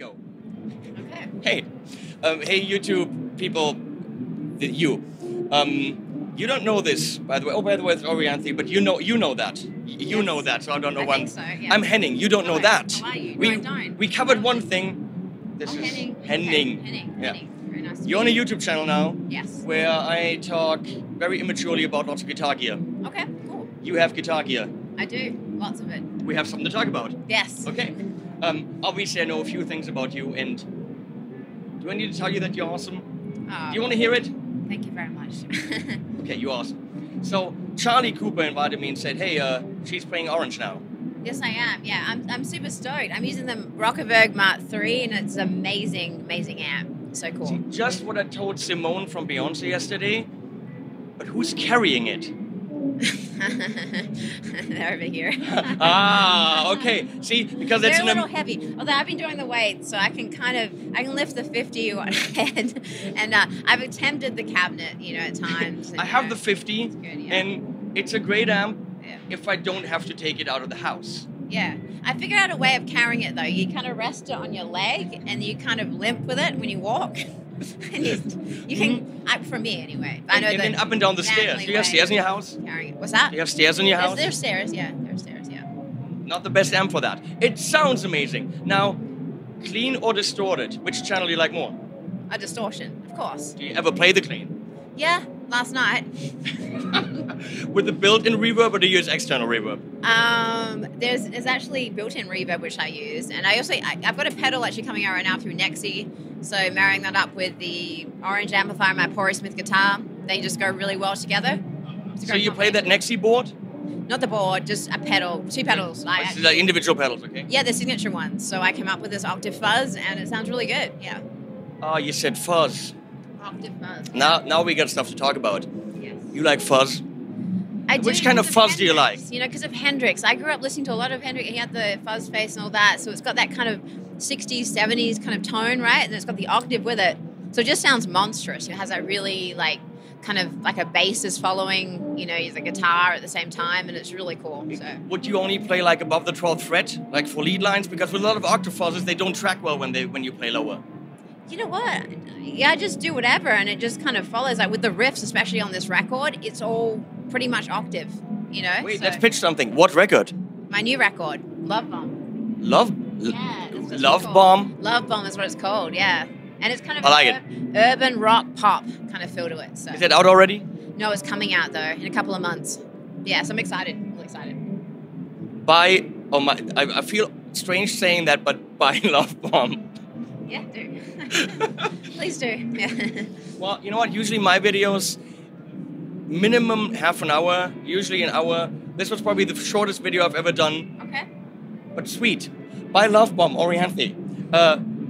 go. Okay. Hey. Hey, YouTube people. You. You don't know this, by the way. Oh, by the way, it's Orianthi, but you know that. You know that, so I don't know one. So, yeah. I'm Henning. You don't know that. How are you? No, I don't. We covered one thing. This is Henning. Henning. Henning. Yeah. Henning. Very nice. You're on a YouTube channel now. Yes. Where I talk very immaturely about lots of guitar gear. Okay. Cool. You have guitar gear. I do. Lots of it. We have something to talk about. Yes. Okay. Obviously, I know a few things about you, and do I need to tell you that you're awesome? Do you want to hear it? Thank you very much. Okay, you're awesome. So Charlie Cooper invited me and said, hey, she's playing Orange now. Yes, I am. Yeah, I'm super stoked. I'm using the Rockerverb Mark III, and it's an amazing, amazing amp. So cool. See, just what I told Simone from Beyonce yesterday, but who's carrying it? They're over here. Ah, okay. See, because it's a little heavy. Although I've been doing the weight, so I can kind of lift the 50 on head, and I've attempted the cabinet, you know, at times. And, I have the 50, it's good, yeah. And it's a great amp if I don't have to take it out of the house. Yeah, I figured out a way of carrying it though. You kind of rest it on your leg, and you kind of limp with it when you walk. And you can, for me anyway. I know and then up and down the stairs. Do you have stairs in your house? What's that? Do you have stairs in your house? There's stairs, yeah. There's stairs, yeah. Not the best amp for that. It sounds amazing. Now, clean or distorted? Which channel do you like more? A distortion, of course. Do you ever play the clean? Yeah, last night. With the built-in reverb, or do you use external reverb? There's actually built-in reverb, which I use. And I also, I've got a pedal actually coming out right now through Nexi. So marrying that up with the Orange amplifier and my Prince Smith guitar, they just go really well together. So you play that Nexi board? Not the board, just a pedal, two pedals. Like individual pedals, okay. Yeah, the signature ones. So I came up with this Octave Fuzz, and it sounds really good, yeah. Oh, you said fuzz. Octave Fuzz. Now we got stuff to talk about. Yes. You like fuzz? I do. Which kind of fuzz do you like? You know, because of Hendrix. I grew up listening to a lot of Hendrix. He had the fuzz face and all that, so it's got that kind of 60s, 70s kind of tone, right? And it's got the octave with it. So it just sounds monstrous. It has that really, like, kind of like a bass is following, you know, the guitar at the same time, and it's really cool. So. Would you only play, like, above the 12th fret, like for lead lines? Because with a lot of octave fuzzes, they don't track well when you play lower. You know what? Yeah, I just do whatever, and it just kind of follows. Like, with the riffs, especially on this record, it's all pretty much octave, you know? Wait, let's pitch something. What record? My new record, Love Bomb. Love? Yeah. Love Bomb? Love Bomb is what it's called, yeah. And it's kind of urban rock pop kind of feel to it. So. Is it out already? No, it's coming out, though, in a couple of months. Yeah, so I'm excited. I'm really excited. I feel strange saying that, but buy Love Bomb. Yeah, do. Please do. Yeah. Well, you know what? Usually my videos, minimum half an hour, usually an hour. This was probably the shortest video I've ever done. Okay. But sweet. By Love Bomb, Orianthi.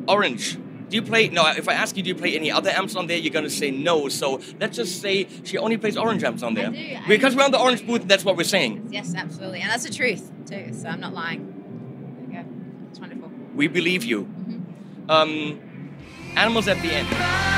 Orange, do you play... No, if I ask you, do you play any other amps on there, you're going to say no. So let's just say she only plays Orange amps on there. I do. Because we're on the Orange booth, that's what we're saying. Yes, absolutely. And that's the truth, too. So I'm not lying. There you go. It's wonderful. We believe you. Animals at the End.